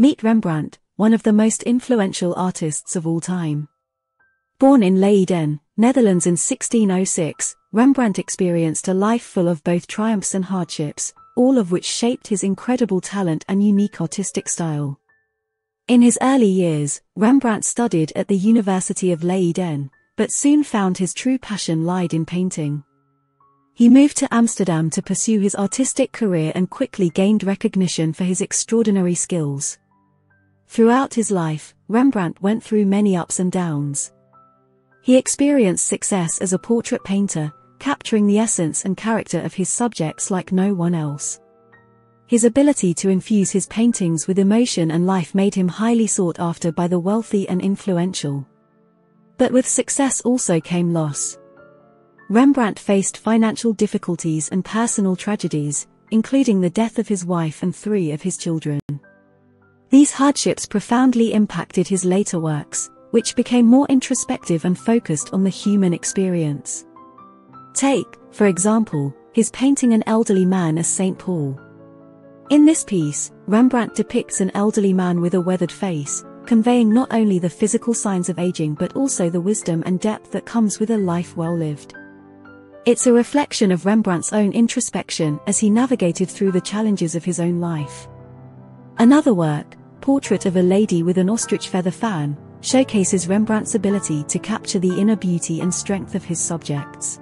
Meet Rembrandt, one of the most influential artists of all time. Born in Leiden, Netherlands in 1606, Rembrandt experienced a life full of both triumphs and hardships, all of which shaped his incredible talent and unique artistic style. In his early years, Rembrandt studied at the University of Leiden, but soon found his true passion lied in painting. He moved to Amsterdam to pursue his artistic career and quickly gained recognition for his extraordinary skills. Throughout his life, Rembrandt went through many ups and downs. He experienced success as a portrait painter, capturing the essence and character of his subjects like no one else. His ability to infuse his paintings with emotion and life made him highly sought after by the wealthy and influential. But with success also came loss. Rembrandt faced financial difficulties and personal tragedies, including the death of his wife and 3 of his children. These hardships profoundly impacted his later works, which became more introspective and focused on the human experience. Take, for example, his painting An Elderly Man as Saint Paul. In this piece, Rembrandt depicts an elderly man with a weathered face, conveying not only the physical signs of aging but also the wisdom and depth that comes with a life well lived. It's a reflection of Rembrandt's own introspection as he navigated through the challenges of his own life. Another work, Portrait of a Lady with an Ostrich Feather Fan, showcases Rembrandt's ability to capture the inner beauty and strength of his subjects.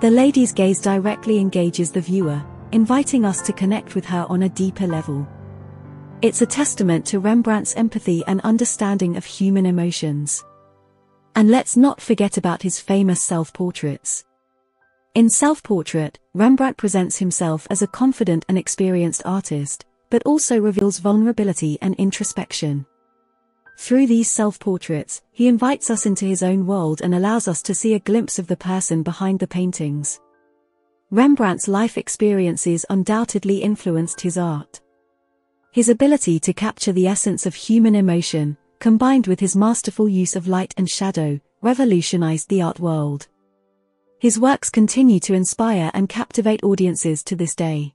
The lady's gaze directly engages the viewer, inviting us to connect with her on a deeper level. It's a testament to Rembrandt's empathy and understanding of human emotions. And let's not forget about his famous self-portraits. In Self-Portrait, Rembrandt presents himself as a confident and experienced artist, but also reveals vulnerability and introspection. Through these self-portraits, he invites us into his own world and allows us to see a glimpse of the person behind the paintings. Rembrandt's life experiences undoubtedly influenced his art. His ability to capture the essence of human emotion, combined with his masterful use of light and shadow, revolutionized the art world. His works continue to inspire and captivate audiences to this day.